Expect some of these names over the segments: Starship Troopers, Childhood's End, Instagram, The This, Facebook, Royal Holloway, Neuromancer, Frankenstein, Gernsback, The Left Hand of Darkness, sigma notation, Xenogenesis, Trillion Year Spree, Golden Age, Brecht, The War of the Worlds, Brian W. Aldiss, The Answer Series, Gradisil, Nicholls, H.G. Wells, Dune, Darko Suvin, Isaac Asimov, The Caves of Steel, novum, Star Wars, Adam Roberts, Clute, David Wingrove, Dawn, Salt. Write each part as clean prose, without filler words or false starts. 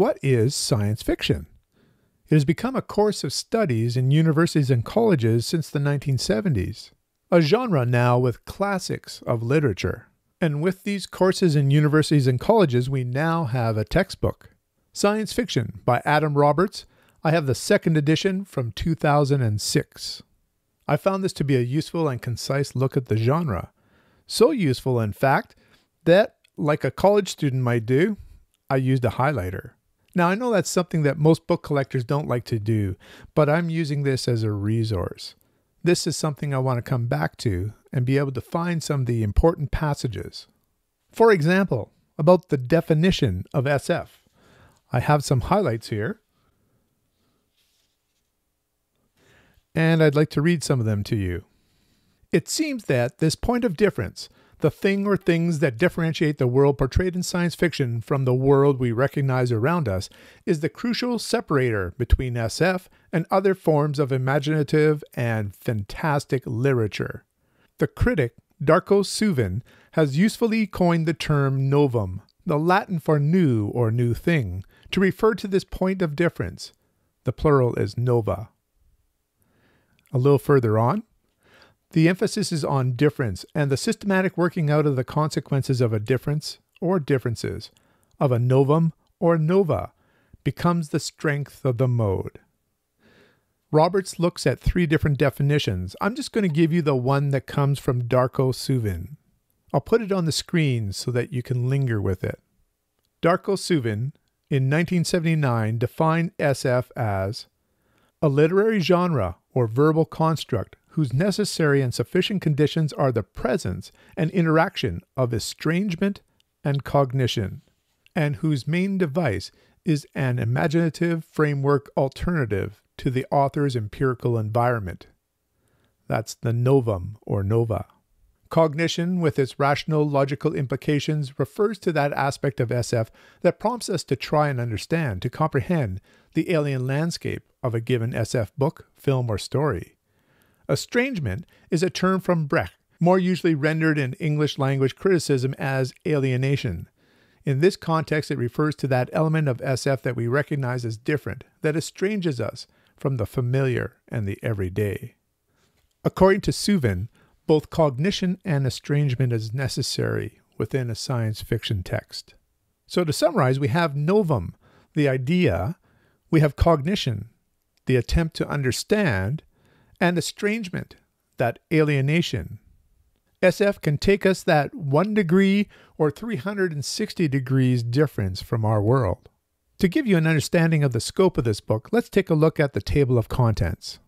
What is science fiction? It has become a course of studies in universities and colleges since the 1970s, a genre now with classics of literature. And with these courses in universities and colleges, we now have a textbook. Science Fiction by Adam Roberts. I have the second edition from 2006. I found this to be a useful and concise look at the genre. So useful, in fact, that, like a college student might do, I used a highlighter. Now, I know that's something that most book collectors don't like to do, but I'm using this as a resource. This is something I want to come back to and be able to find some of the important passages. For example, about the definition of SF. I have some highlights here, and I'd like to read some of them to you. It seems that this point of difference, the thing or things that differentiate the world portrayed in science fiction from the world we recognize around us, is the crucial separator between SF and other forms of imaginative and fantastic literature. The critic Darko Suvin has usefully coined the term novum, the Latin for new or new thing, to refer to this point of difference. The plural is nova. A little further on, the emphasis is on difference and the systematic working out of the consequences of a difference or differences, of a novum or nova, becomes the strength of the mode. Roberts looks at three different definitions. I'm just going to give you the one that comes from Darko Suvin. I'll put it on the screen so that you can linger with it. Darko Suvin, in 1979, defined SF as a literary genre or verbal construct whose necessary and sufficient conditions are the presence and interaction of estrangement and cognition, and whose main device is an imaginative framework alternative to the author's empirical environment. That's the novum or nova. Cognition, with its rational logical implications, refers to that aspect of SF that prompts us to try and understand, to comprehend, the alien landscape of a given SF book, film, or story. Estrangement is a term from Brecht, more usually rendered in English language criticism as alienation. In this context, it refers to that element of SF that we recognize as different, that estranges us from the familiar and the everyday. According to Suvin, both cognition and estrangement is necessary within a science fiction text. So to summarize, we have novum, the idea, we have cognition, the attempt to understand, and estrangement, that alienation. SF can take us that 1 degree or 360 degrees difference from our world. To give you an understanding of the scope of this book, let's take a look at the table of contents.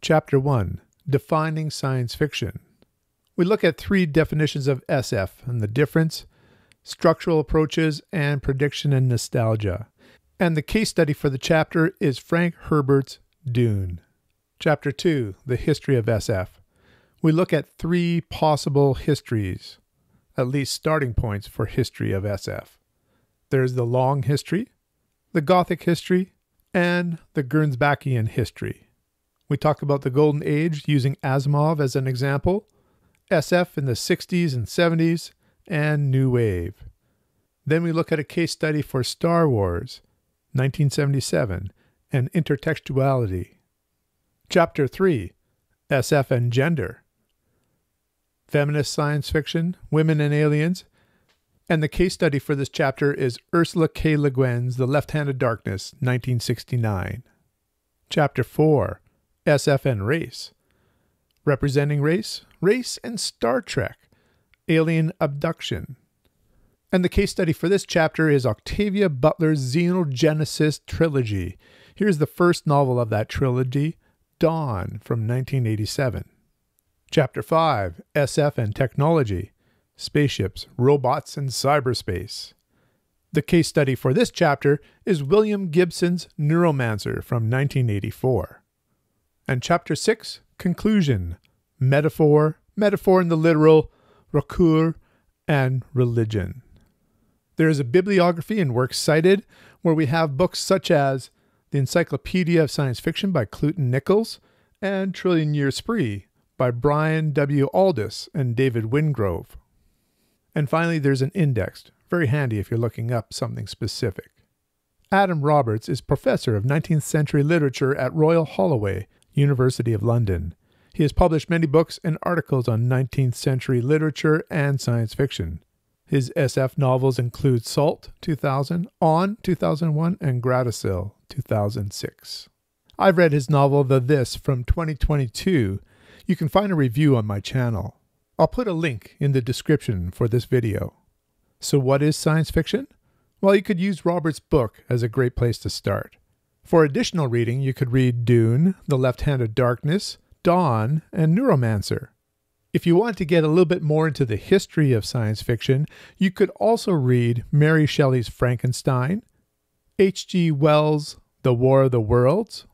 Chapter 1, Defining Science Fiction. We look at three definitions of SF and the difference, structural approaches, and prediction and nostalgia. And the case study for the chapter is Frank Herbert's Dune. Chapter 2, The History of SF. We look at three possible histories, at least starting points for history of SF. There's the long history, the Gothic history, and the Gernsbackian history. We talk about the Golden Age using Asimov as an example, SF in the 60s and 70s, and New Wave. Then we look at a case study for Star Wars, 1977, and intertextuality. Chapter 3, SF and Gender. Feminist science fiction, women and aliens, and the case study for this chapter is Ursula K. Le Guin's The Left Hand of Darkness, 1969. Chapter 4, SF and Race. Representing race, race and Star Trek, alien abduction. And the case study for this chapter is Octavia Butler's Xenogenesis trilogy. Here's the first novel of that trilogy, Dawn, from 1987. Chapter 5, SF and Technology, Spaceships, Robots, and Cyberspace. The case study for this chapter is William Gibson's Neuromancer from 1984. And Chapter 6, Conclusion, Metaphor, Metaphor in the Literal, Recours, and Religion. There is a bibliography and works cited where we have books such as The Encyclopedia of Science Fiction by Clute and Nicholls, and Trillion Year Spree by Brian W. Aldiss and David Wingrove. And finally, there's an index, very handy if you're looking up something specific. Adam Roberts is Professor of 19th Century Literature at Royal Holloway, University of London. He has published many books and articles on 19th century literature and science fiction. His SF novels include Salt, 2000, On, 2001, and Gradisil, 2006. I've read his novel The This from 2022. You can find a review on my channel. I'll put a link in the description for this video. So what is science fiction? Well, you could use Robert's book as a great place to start. For additional reading, you could read Dune, The Left Hand of Darkness, Dawn, and Neuromancer. If you want to get a little bit more into the history of science fiction, you could also read Mary Shelley's Frankenstein, H.G. Wells' The War of the Worlds,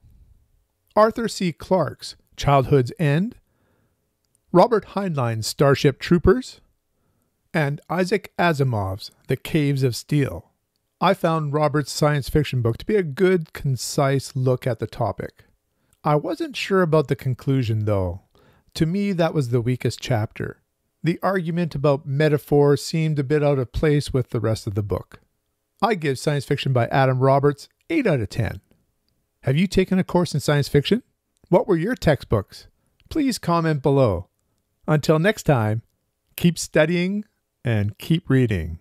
Arthur C. Clarke's Childhood's End, Robert Heinlein's Starship Troopers, and Isaac Asimov's The Caves of Steel. I found Robert's science fiction book to be a good, concise look at the topic. I wasn't sure about the conclusion, though. To me, that was the weakest chapter. The argument about metaphor seemed a bit out of place with the rest of the book. I give Science Fiction by Adam Roberts 8 out of 10. Have you taken a course in science fiction? What were your textbooks? Please comment below. Until next time, keep studying and keep reading.